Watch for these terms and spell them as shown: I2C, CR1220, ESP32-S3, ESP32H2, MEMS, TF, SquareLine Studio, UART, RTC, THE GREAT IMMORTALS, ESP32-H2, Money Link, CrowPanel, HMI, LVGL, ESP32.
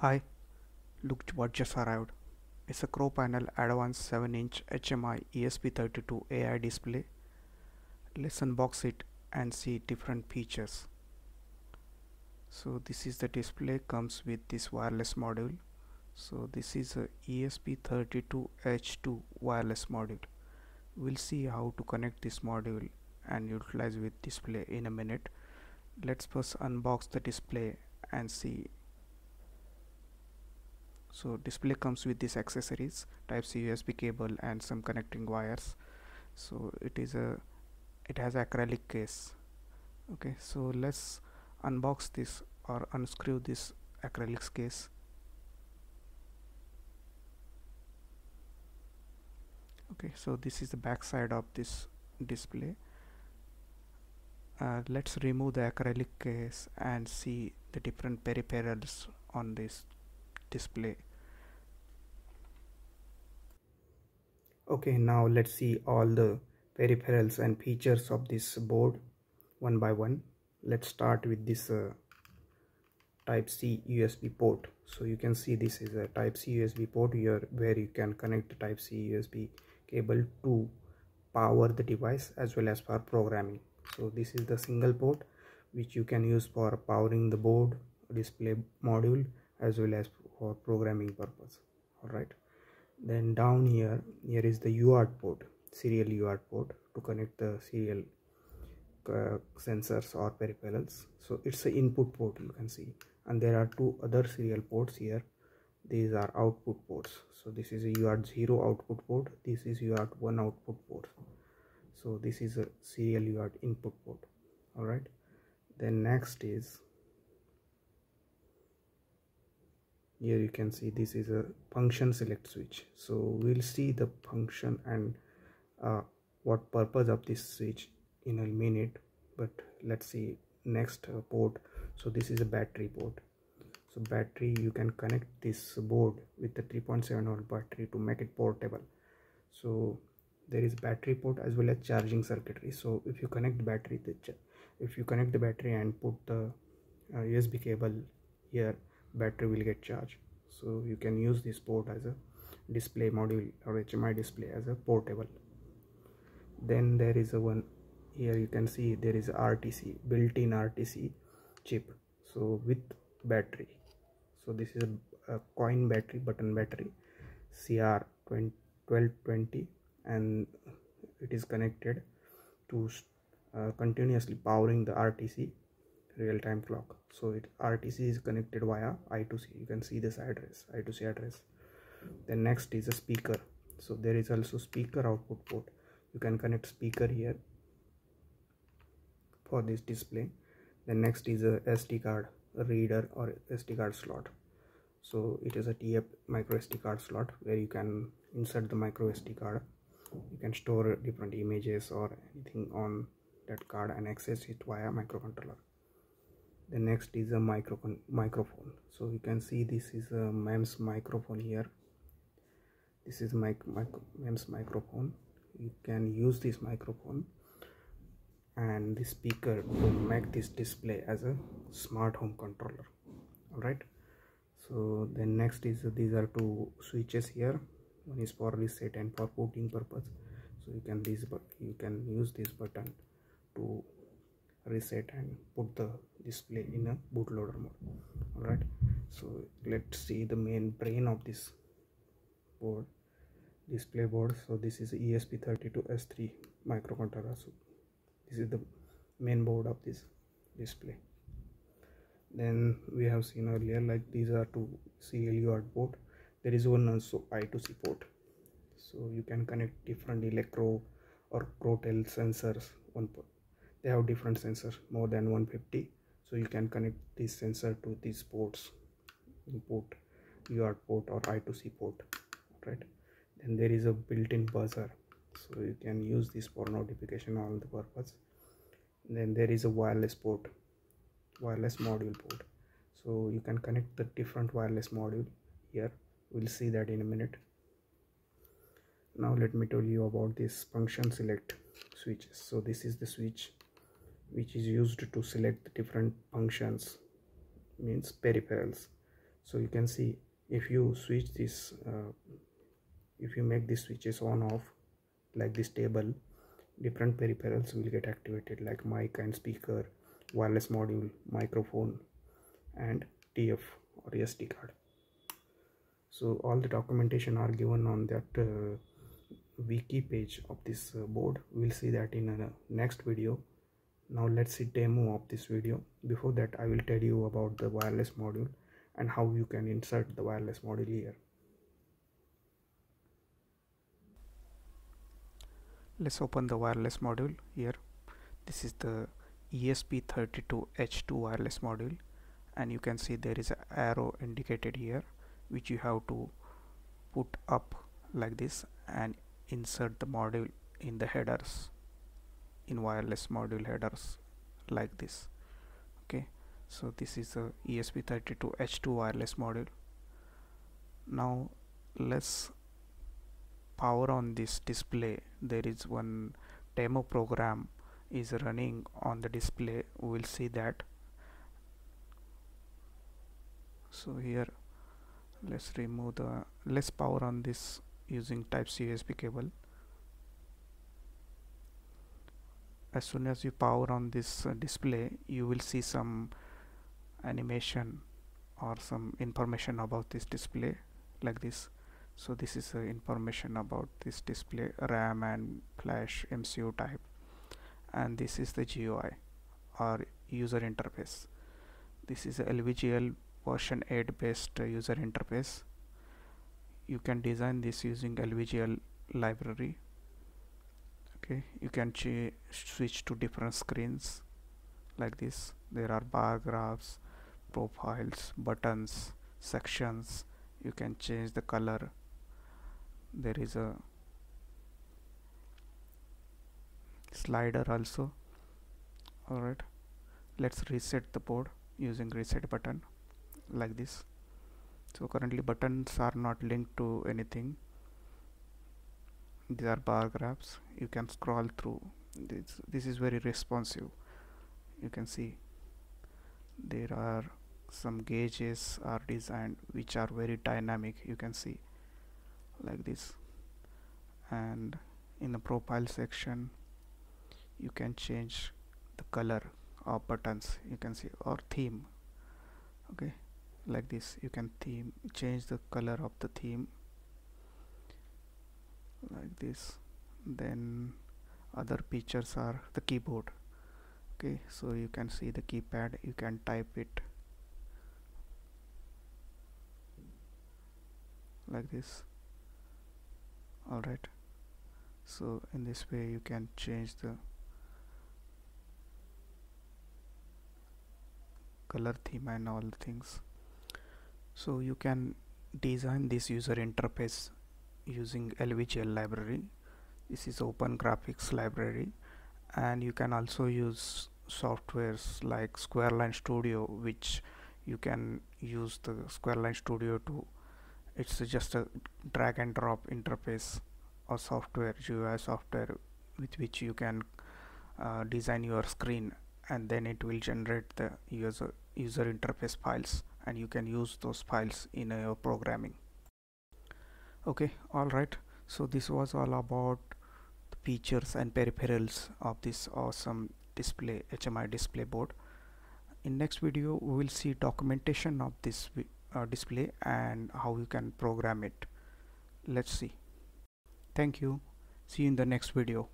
Hi, look what just arrived. It's a CrowPanel Advanced 7-inch HMI ESP32 AI display. Let's unbox it and see different features. So this is the display, comes with this wireless module. So this is a ESP32-H2 wireless module. We'll see how to connect this module and utilize with display in a minute. Let's first unbox the display and see. So display comes with these accessories, Type-C USB cable and some connecting wires. So it has acrylic case. Okay, so let's unbox this or unscrew this acrylic case. Okay, so this is the back side of this display. Let's remove the acrylic case and see the different peripherals on this display. Okay, now let's see all the peripherals and features of this board one by one. Let's start with this Type-C USB port. So you can see this is a Type-C USB port here, where you can connect the Type-C USB cable to power the device as well as for programming. So this is the single port which you can use for powering the board, display module, as well as for programming purpose. Alright, then down here is the UART port, serial UART port, to connect the serial sensors or peripherals. So it's an input port, you can see, and there are two other serial ports here. These are output ports. So this is a UART0 output port, this is UART1 output port. So this is a serial UART input port. Alright, then next is, here you can see this is a function select switch. So we'll see the function and what purpose of this switch in a minute, but let's see next port. So this is a battery port. So battery, you can connect this board with the 3.7V battery to make it portable. So there is battery port as well as charging circuitry. So if you connect battery, if you connect the battery and put the USB cable here, battery will get charged. So you can use this port as a display module or HMI display as a portable. Then there is a one here, you can see there is RTC, built-in RTC chip, so with battery. So this is a coin battery, button battery, CR1220, and it is connected to continuously powering the RTC real-time clock. So RTC is connected via I2C. You can see this address, I2C address. Then next is a speaker. So there is also speaker output port. You can connect speaker here for this display. Then next is a SD card reader or SD card slot. So it is a TF micro SD card slot where you can insert the micro SD card. You can store different images or anything on that card and access it via microcontroller. The next is a microphone. So you can see this is a MEMS microphone here. This is MEMS microphone. You can use this microphone and the speaker to make this display as a smart home controller. Alright, so then next is these are two switches here. One is for reset and for booting purpose. So you can use this button to reset and put the display in a bootloader mode. Alright, so let's see the main brain of this board, display board. So this is ESP32-S3 microcontroller. So this is the main board of this display. Then we have seen earlier, like these are two CLUR port. There is one also I2C port. So you can connect different electro or Crotel sensors. They have different sensors, more than 150, so you can connect this sensor to these ports, input UART port or I2C port. Right, then there is a built-in buzzer, so you can use this for notification on the purpose. And then there is a wireless port, wireless module port, so you can connect the different wireless module here. We'll see that in a minute. Now let me tell you about this function select switches. So this is the switch which is used to select the different functions, means peripherals. So you can see, if you switch this, if you make these switches on off like this table, different peripherals will get activated, like mic and speaker, wireless module, microphone, and TF or SD card. So all the documentation are given on that wiki page of this board. We'll see that in a next video. Now let's see demo of this video. Before that, I will tell you about the wireless module and how you can insert the wireless module here. Let's open the wireless module here. This is the ESP32H2 wireless module, and you can see there is an arrow indicated here which you have to put up like this and insert the module in the headers, in wireless module headers like this. Okay, so this is a ESP32H2 wireless module. Now let's power on this display. There is one demo program is running on the display. We will see that. So here let's remove the, let's power on this using Type-C USB cable. As soon as you power on this display, you will see some animation or some information about this display like this. So this is information about this display, RAM and flash, MCU type, and this is the GUI or user interface. This is LVGL version 8 based user interface. You can design this using LVGL library. Okay, you can switch to different screens like this. There are bar graphs, profiles, buttons, sections. You can change the color. There is a slider also. Alright, let's reset the board using reset button like this. So currently buttons are not linked to anything. These are bar graphs. You can scroll through. This is very responsive. You can see there are some gauges are designed which are very dynamic. You can see like this. And in the profile section you can change the color of buttons, you can see, or theme. Okay, like this you can theme, change the color of the theme like this. Then other features are the keyboard. Okay, so you can see the keypad, you can type it like this. Alright, so in this way you can change the color, theme, and all the things. So you can design this user interface using LVGL library. This is open graphics library, and you can also use softwares like SquareLine Studio, which you can use the SquareLine Studio to, it's just a drag and drop interface or software, UI software, with which you can design your screen, and then it will generate the user interface files, and you can use those files in your programming. Okay, alright, so this was all about the features and peripherals of this awesome display, HMI display board. In next video we will see documentation of this display and how you can program it. Let's see. Thank you. See you in the next video.